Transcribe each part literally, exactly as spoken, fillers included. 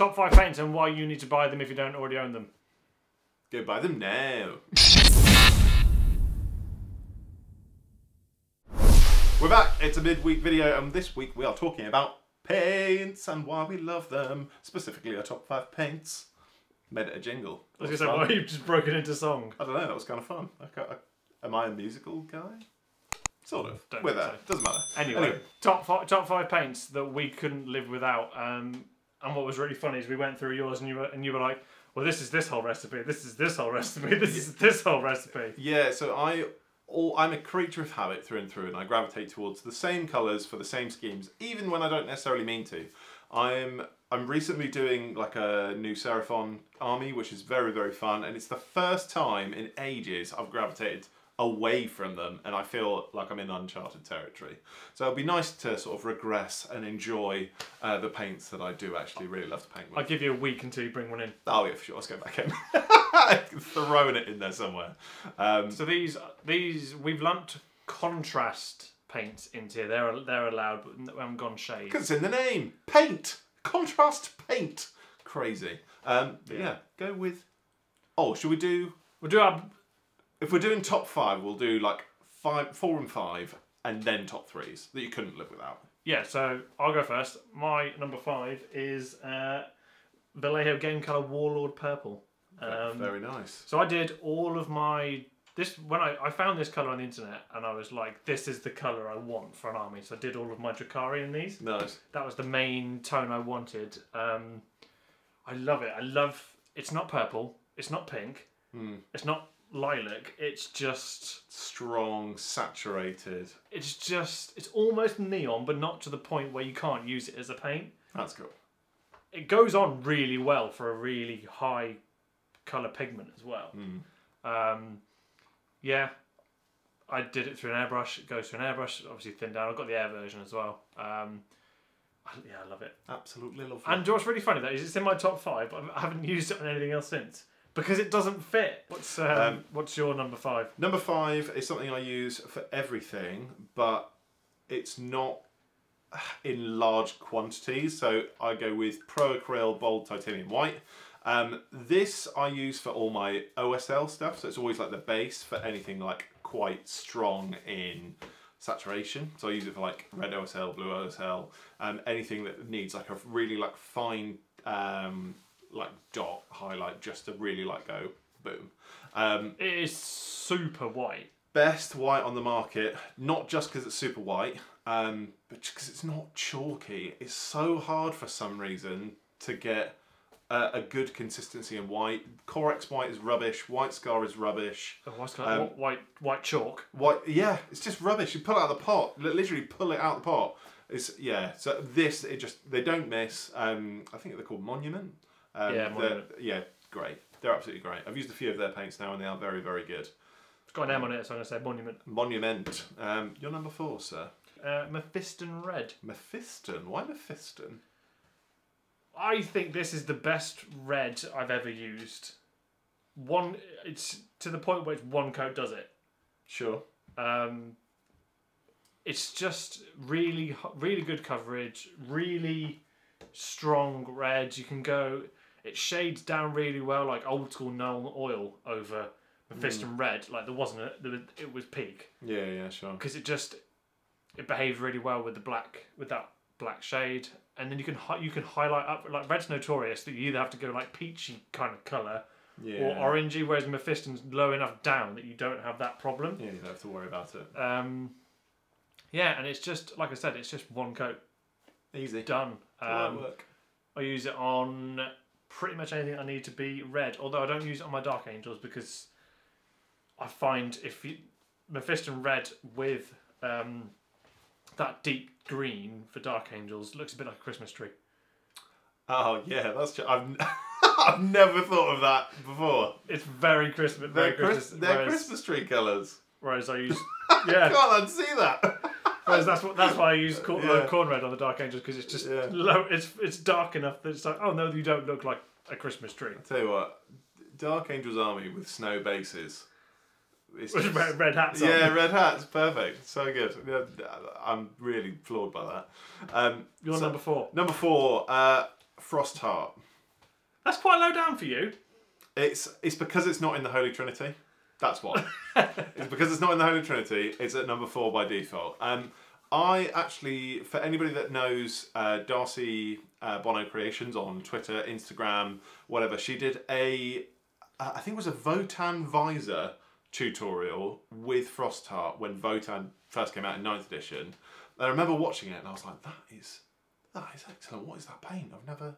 Top five paints and why you need to buy them if you don't already own them. Go buy them now. We're back. It's a midweek video, and this week we are talking about paints and why we love them. Specifically, our top five paints. Made it a jingle. I was going to say, why you just broke it into song? I don't know. That was kind of fun. I I, am I a musical guy? Sort of. Don't We're there. So. Doesn't matter. Anyway, anyway. top five, top five paints that we couldn't live without. Um, and what was really funny is we went through yours, and you were and you were like, well, this is this whole recipe. This is this whole recipe. This is this whole recipe. Yeah. So I. All, I'm a creature of habit through and through, and I gravitate towards the same colours for the same schemes, even when I don't necessarily mean to. I'm I'm recently doing like a new Seraphon army, which is very, very fun, and it's the first time in ages I've gravitated away from them, and I feel like I'm in uncharted territory. So it'll be nice to sort of regress and enjoy uh, the paints that I do actually really love to paint with. I'll give you a week until you bring one in. Oh yeah, for sure, let's go back in. Throwing it in there somewhere. Um, so these these we've lumped contrast paints into here. They're they're allowed, but we haven't gone shade. Because it's in the name, paint, contrast paint. Crazy. Um, yeah. yeah. Go with. Oh, should we do? We'll do our. If we're doing top five, we'll do like five, four and five, and then top threes that you couldn't live without. Yeah. So I'll go first. My number five is uh, Vallejo Game Colour Warlord Purple. Um, Very nice. So I did all of my this when I, I found this colour on the internet, and I was like, this is the colour I want for an army. So I did all of my Drakari in these. Nice. That was the main tone I wanted. Um, I love it. I love. It's not purple. It's not pink. Mm. It's not lilac. It's just strong, saturated. It's just. It's almost neon, but not to the point where you can't use it as a paint. That's cool. It goes on really well for a really high colour pigment as well. Mm. Um, yeah, I did it through an airbrush. It goes through an airbrush, obviously thinned down. I've got the air version as well. Um, I, yeah, I love it. Absolutely love it. And what's really funny though is it's in my top five, but I haven't used it on anything else since because it doesn't fit. What's um, um, what's your number five? Number five is something I use for everything, but it's not in large quantities. So I go with Pro Acryl Bold Titanium White. Um, this I use for all my O S L stuff, so it's always like the base for anything like quite strong in saturation. So I use it for like red O S L, blue O S L, um, anything that needs like a really like fine um, like dot highlight just to really like go boom. Um, it is super white. Best white on the market, not just because it's super white, um, but just because it's not chalky. It's so hard for some reason to get Uh, a good consistency in white. Corex white is rubbish. White Scar is rubbish. Oh, white scar, um, white white chalk. White, yeah, it's just rubbish. You pull it out of the pot, literally pull it out of the pot. It's yeah. So this, it just they don't miss. Um, I think they're called Monument. Um, yeah, Monument. Yeah, great. They're absolutely great. I've used a few of their paints now, and they are very very good. It's got an M on it, so I'm gonna say Monument. Monument. Um, you're number four, sir. Uh, Mephiston Red. Mephiston. Why Mephiston? I think this is the best red I've ever used. One, it's to the point where it's one coat does it. Sure. Um, it's just really, really good coverage. Really strong red. You can go. It shades down really well, like old school Null Oil over Mephiston mm. Red. Like there wasn't a, there was, it was peak. Yeah, yeah, sure. Because it just it behaved really well with the black, with that black shade. And then you can you can highlight up, like red's notorious that you either have to go like peachy kind of colour yeah. or orangey, whereas Mephiston's low enough down that you don't have that problem. Yeah, you don't have to worry about it. Um, yeah, and it's just, like I said, it's just one coat. Easy. Done. Um, work. I use it on pretty much anything I need to be red, although I don't use it on my Dark Angels because I find if you, Mephiston Red with um, that deep green for Dark Angels looks a bit like a Christmas tree. Oh yeah, that's true. I've I've never thought of that before. It's very Christmas. They're, very Christ Christmas, they're whereas, Christmas tree colours. Whereas I use yeah, I can't unsee that. Whereas that's what that's why I use corn, yeah. corn red on the Dark Angels because it's just yeah. low. It's it's dark enough that it's like oh no, you don't look like a Christmas tree. I tell you what, Dark Angels army with snow bases. It's just, red, red hats on. Yeah, red hats, perfect. So good. I'm really floored by that. Um, You're so, number four. Number four, uh, Frostheart. That's quite low down for you. It's it's because it's not in the Holy Trinity. That's why. It's because it's not in the Holy Trinity. It's at number four by default. Um, I actually, for anybody that knows uh, Darcy uh, Bono Creations on Twitter, Instagram, whatever, she did a, uh, I think it was a Votan visor tutorial with Frostheart when Votan first came out in ninth edition. And I remember watching it and I was like, that is, that is excellent. What is that paint? I've never...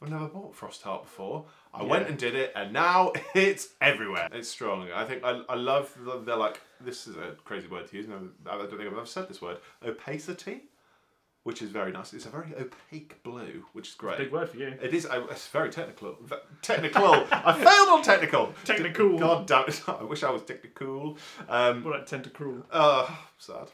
I've never bought Frostheart before. I yeah. went and did it, and now it's everywhere. It's strong. I think I, I love, the, they're like, this is a crazy word to use, and I don't think I've ever said this word, opacity, which is very nice. It's a very opaque blue, which is great. It's a big word for you. It is, it's very technical. Technical. I failed on technical. Technical. God damn it. I wish I was technical. Um, what about tentacruel? Oh, sad.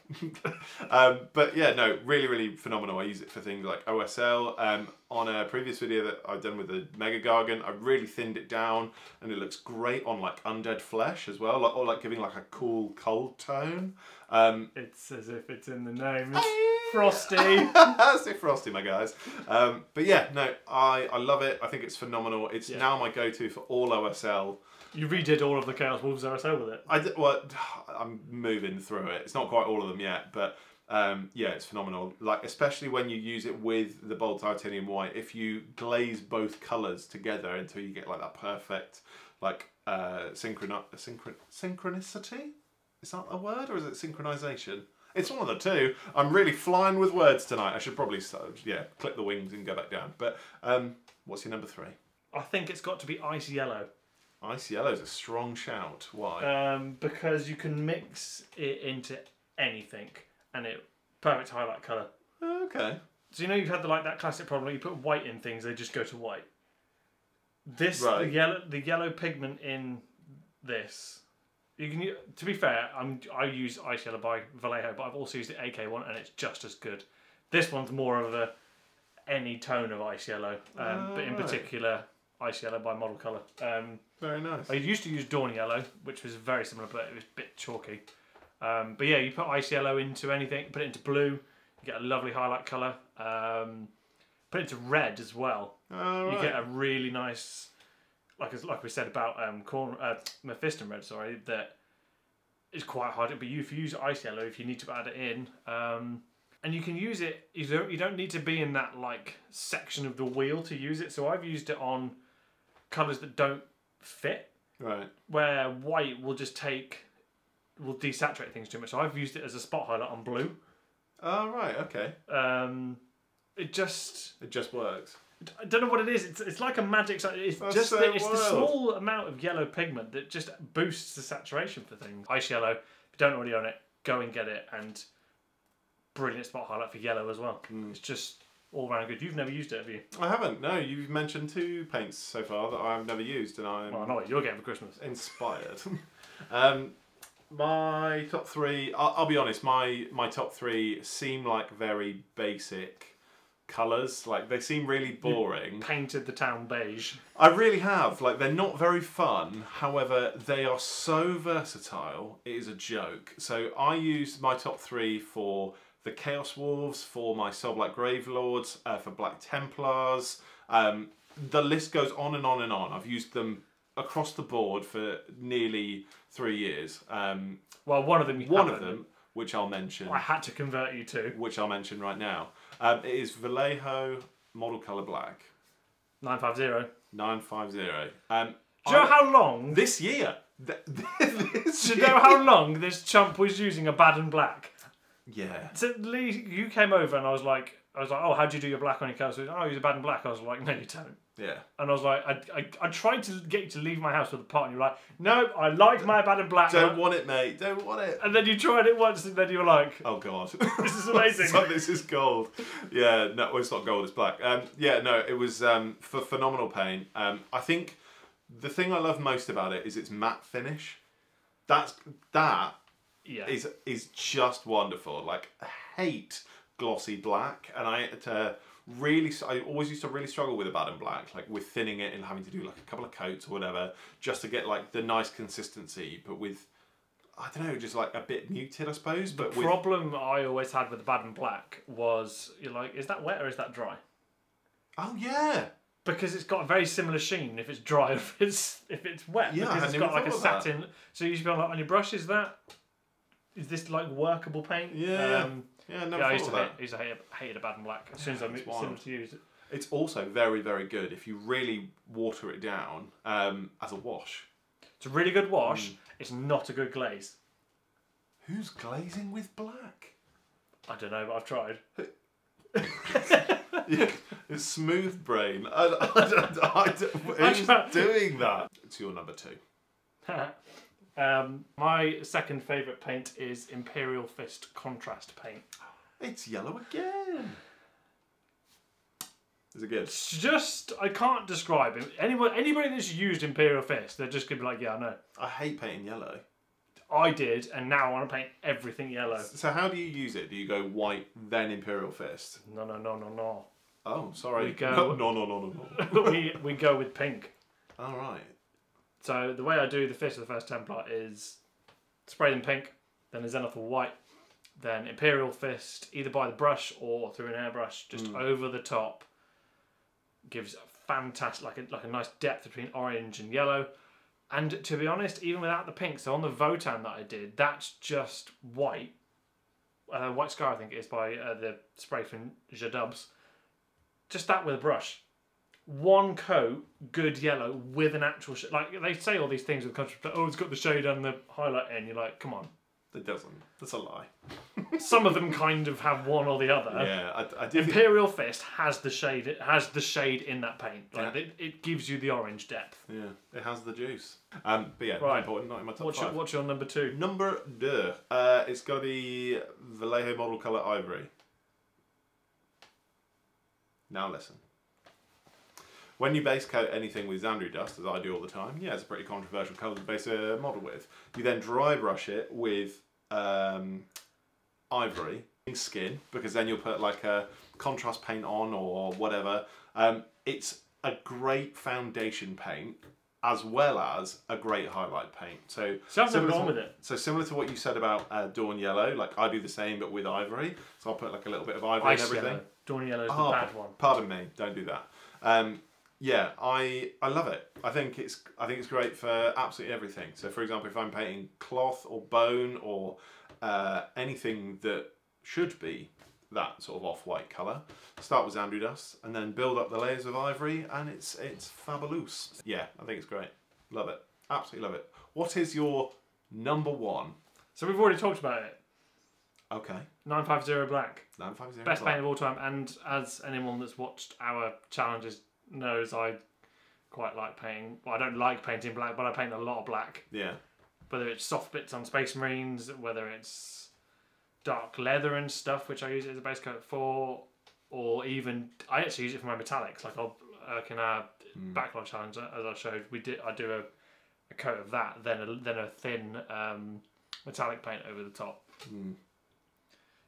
um, but yeah, no, really, really phenomenal. I use it for things like O S L. Um, on a previous video that I've done with the Mega Gargan, I really thinned it down, and it looks great on like undead flesh as well, like, or like giving like a cool cold tone. Um, it's as if it's in the name. It's frosty. It's frosty, my guys. Um, but yeah, no, I, I love it. I think it's phenomenal. It's yeah. now my go-to for all O S L. You redid all of the Chaos Wolves O S L with it. I did, well, I'm moving through it. It's not quite all of them yet, but... Um, yeah, it's phenomenal. Like, especially when you use it with the bold titanium white. If you glaze both colours together until you get like that perfect, like uh, synchron synchron synchronicity. Is that a word, or is it synchronisation? It's one of the two. I'm really flying with words tonight. I should probably start, yeah, clip the wings and go back down. But um, what's your number three? I think it's got to be Ice Yellow. Ice Yellow is a strong shout. Why? Um, because you can mix it into anything. And it perfect highlight colour. Okay. So you know you've had the, like that classic problem where you put white in things, they just go to white. This right. the yellow the yellow pigment in this. You can to be fair, I'm I use Ice Yellow by Vallejo, but I've also used the A K one and it's just as good. This one's more of a any tone of Ice Yellow, um, oh, but in right. particular Ice Yellow by Model Colour. Um, very nice. I used to use Dawn Yellow, which was very similar, but it was a bit chalky. Um, but yeah, you put Ice Yellow into anything, put it into blue, you get a lovely highlight colour. Um, put it into red as well. Oh, right. You get a really nice, like like we said about um, corn, uh, Mephiston Red, sorry, that is quite hard. But you, if you use Ice Yellow, if you need to add it in, um, and you can use it, you don't, you don't need to be in that like section of the wheel to use it. So I've used it on colours that don't fit. Right. Where white will just take... will desaturate things too much. So I've used it as a spot highlight on blue. Oh, right, okay. Um, it just... It just works. I don't know what it is. It's, it's like a magic... It's That's just so the, it's the small amount of yellow pigment that just boosts the saturation for things. Ice Yellow, if you don't already own it, go and get it. And brilliant spot highlight for yellow as well. Mm. It's just all round good. You've never used it, have you? I haven't, no. You've mentioned two paints so far that I've never used. And I'm... Well, I know what you're getting for Christmas. Inspired. um... My top three, I'll, I'll be honest, my, my top three seem like very basic colours. Like, they seem really boring. You painted the town beige. I really have. Like, they're not very fun. However, they are so versatile, it is a joke. So I used my top three for the Chaos Wolves, for my Soul Black Grave Lords, uh, for Black Templars. Um, the list goes on and on and on. I've used them across the board for nearly three years. Um, well, one of them, you one haven't. of them, which I'll mention. I had to convert you to, which I'll mention right now. Um, it is Vallejo Model Colour Black. Nine five zero. Nine five zero. Um, Do you I, know how long this year? Th this Do you year? know how long this chump was using Abaddon Black? Yeah. So Lee, you came over and I was like, I was like, oh, how do you do your black on your colours? Oh, I use Abaddon Black. I was like, no, you don't. Yeah. And I was like, I, I, I tried to get you to leave my house with a pot, and you were like, no, I like my Abaddon Black. Don't want it, mate. Don't want it. And then you tried it once, and then you were like, oh, God. This is amazing. So this is gold. Yeah, no, well, it's not gold, it's black. Um, yeah, no, it was um, for phenomenal paint. Um, I think the thing I love most about it is its matte finish. That's, that yeah. is, is just wonderful. Like, I hate glossy black, and I... Uh, Really, I always used to really struggle with Abaddon Black, like with thinning it and having to do like a couple of coats or whatever, just to get like the nice consistency, but with, I don't know, just like a bit muted, I suppose. But the with... problem I always had with Abaddon Black was, you're like, is that wet or is that dry? Oh yeah. Because it's got a very similar sheen if it's dry, if it's if it's wet. Yeah, because it's got like a satin. That. So you should be like on your brush. Is that? Is this like workable paint? Yeah. Um, yeah, I never yeah, I used to that. Hate, I used to hate, hated Abaddon Black as soon as I moved to use it. It's also very, very good if you really water it down um, as a wash. It's a really good wash. Mm. It's not a good glaze. Who's glazing with black? I don't know, but I've tried. Yeah, it's smooth brain. I, I, I, I, I, who's doing that? It's your number two. um, my second favourite paint is Imperial Fist Contrast paint. It's yellow again. Is it good? It's just, I can't describe it. Anyone, anybody that's used Imperial Fist, they're just going to be like, yeah, I know. I hate painting yellow. I did, and now I want to paint everything yellow. So how do you use it? Do you go white, then Imperial Fist? No, no, no, no, no. Oh, sorry. We go, no, no, no, no, no. we, we go with pink. All right. So the way I do the Fist of the First Templar is spray them pink, then a Xenophil White, then Imperial Fist, either by the brush or through an airbrush, just mm. over the top. Gives a fantastic, like a, like a nice depth between orange and yellow. And to be honest, even without the pink, so on the Votan that I did, that's just white. Uh, White Scar, I think it is, by uh, the spray from Jadubs. Just that with a brush. One coat, good yellow, with an actual... Sh like, they say all these things with country, but oh, it's got the shade and the highlight in. You're like, come on. It doesn't. That's a lie. Some of them kind of have one or the other. Yeah, I, I do Imperial think... Fist has the shade. It has the shade in that paint. Like yeah. it, it gives you the orange depth. Yeah, it has the juice. Um, but yeah, right. Important. Not in my top what's five. Your, what's your number two? Number deux. Uh, it's got the Vallejo Model Colour Ivory. Now listen. When you base coat anything with Zandri Dust, as I do all the time, yeah, it's a pretty controversial colour to base a model with. You then dry brush it with um, ivory skin, because then you'll put like a contrast paint on or whatever. Um, it's a great foundation paint as well as a great highlight paint. So something wrong with it. So similar to what you said about uh, Dawn Yellow, like I do the same but with ivory. So I'll put like a little bit of ivory Ice and everything. Yellow. Dawn Yellow is oh, the bad one. Pardon me, don't do that. Um, Yeah, I I love it. I think it's I think it's great for absolutely everything. So, for example, if I'm painting cloth or bone or uh, anything that should be that sort of off-white colour, start with Zandri Dust and then build up the layers of ivory, and it's it's fabulous. Yeah, I think it's great. Love it. Absolutely love it. What is your number one? So we've already talked about it. Okay. nine five zero Black. nine five zero Black. Best paint of all time. And as anyone that's watched our challenges knows, I quite like painting. Well, I don't like painting black, but I paint a lot of black. Yeah. Whether it's soft bits on Space Marines, whether it's dark leather and stuff, which I use it as a base coat for, or even I actually use it for my metallics. Like I'll like in our mm. backlog challenge, as I showed, we did. I do a, a coat of that, then a, then a thin um, metallic paint over the top. Mm.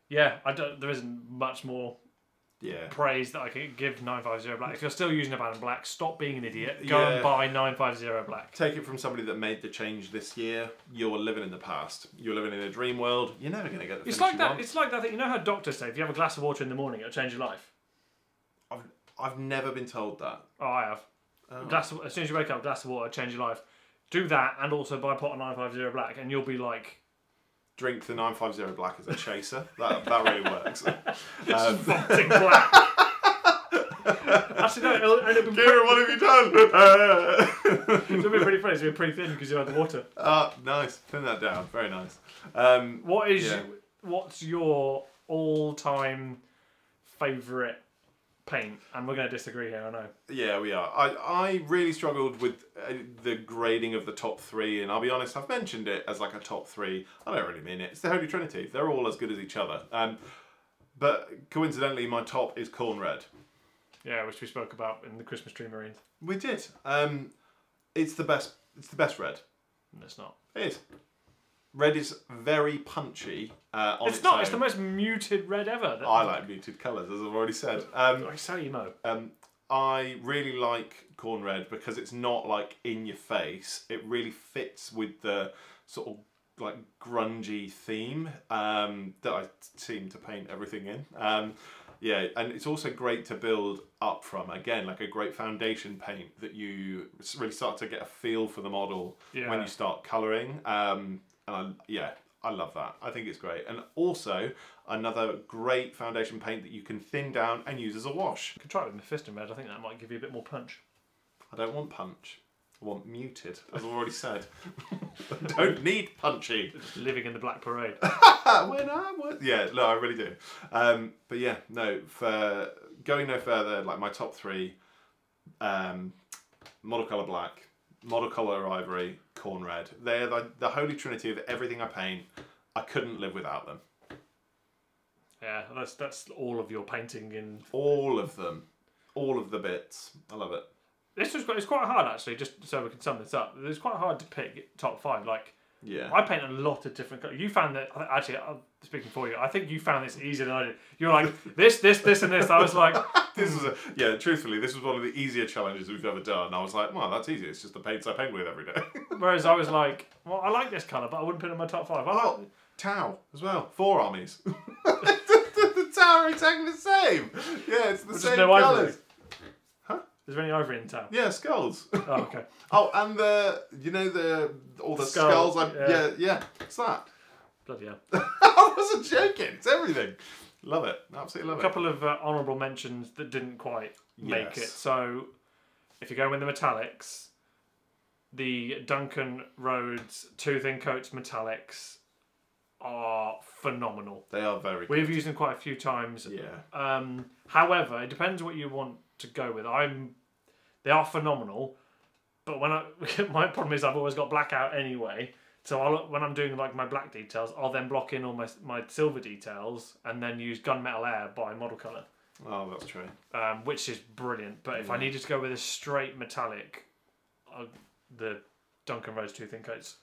Yeah, I don't. There isn't much more. Yeah. Praise that I could give nine five zero Black. If you're still using Abaddon Black, stop being an idiot. Go yeah. and buy nine five zero Black. Take it from somebody that made the change this year. You're living in the past. You're living in a dream world. You're never going to get the it's finish like you that. Want. It's like that thing. You know how doctors say, if you have a glass of water in the morning, it'll change your life? I've, I've never been told that. Oh, I have. Oh. A glass of, as soon as you wake up, a glass of water, change your life. Do that and also buy a pot of nine five zero Black and you'll be like... Drink the nine five zero Black as a chaser. That, that really works. um, Fucking black. Actually, no, it'll, it'll be Kira, what have you done? It'll be pretty funny. It'll be pretty thin because you had the water. Ah, uh, nice. Thin that down. Very nice. Um, what is? Yeah. What's your all-time favourite paint? And we're going to disagree here, I know. Yeah, we are. I, I really struggled with uh, the grading of the top three, and I'll be honest, I've mentioned it as like a top three. I don't really mean it. It's the Holy Trinity. They're all as good as each other. Um, but coincidentally, my top is Corn Red. Yeah, which we spoke about in the Christmas Tree Marines. We did. Um, it's the best. It's the best red. No, it's not. It is. Red is very punchy uh, on its, its not, own. It's the most muted red ever. That I like it. Muted colours, as I've already said. Um, I say you know. Um, I really like Corn Red because it's not like in your face. It really fits with the sort of like grungy theme um, that I seem to paint everything in. Um, Yeah, and it's also great to build up from, again, like a great foundation paint that you really start to get a feel for the model yeah. when you start colouring. Um, and I, yeah, I love that. I think it's great. And also, another great foundation paint that you can thin down and use as a wash. You could try it with Mephiston Red. I think that might give you a bit more punch. I don't want punch. I want muted, as I've already said. I don't need punchy. Just living in the Black Parade. when I was... Yeah, no, I really do. Um, but yeah, no, for going no further, like my top three, um, Model Colour Black, Model Colour Ivory, Corn Red. They're the, the holy trinity of everything I paint. I couldn't live without them. Yeah, that's, that's all of your painting in... All of them. All of the bits. I love it. This was it's quite hard actually. Just so we can sum this up, it's quite hard to pick top five. Like, yeah, I paint a lot of different colours. You found that actually. I'm speaking for you. I think you found this easier than I did. You were like this, this, this, and this. I was like, this is a, yeah. Truthfully, this was one of the easier challenges we've ever done. I was like, well, that's easy. It's just the paints I paint with every day. Whereas I was like, well, I like this colour, but I wouldn't put it in my top five. I like oh, Tau as well. Four armies. the, the, the Tau are exactly the same. Yeah, it's the Which same no colours. Is there any ivory in town? Yeah, skulls. Oh, okay. oh, and the, you know, the, all the, the skulls. skulls yeah. yeah, yeah. What's that? Bloody hell. I wasn't joking. It's everything. Love it. Absolutely love it. A couple it. of uh, honourable mentions that didn't quite yes. make it. So, if you're going with the metallics, the Duncan Rhodes Two Thin Coats metallics are phenomenal. They are very We've good. used them quite a few times. Yeah. Um, however, it depends what you want to go with. I'm they are phenomenal, but when I my problem is I've always got black out anyway, so I'll, when I'm doing like my black details, I'll then block in all my, my silver details and then use Gunmetal Air by Model Colour. Oh, that's true. Um, which is brilliant, but yeah. if I needed to go with a straight metallic, uh, the Duncan Rhodes Two Thin Coats,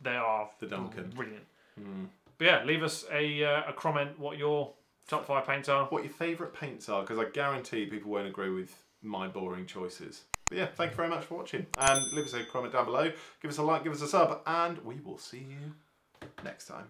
they are the Duncan. brilliant. Mm. But yeah, leave us a, uh, a comment what your top five paints are. What your favourite paints are, because I guarantee people won't agree with my boring choices. But yeah, thank you very much for watching. And leave us a comment down below. Give us a like, give us a sub, and we will see you next time.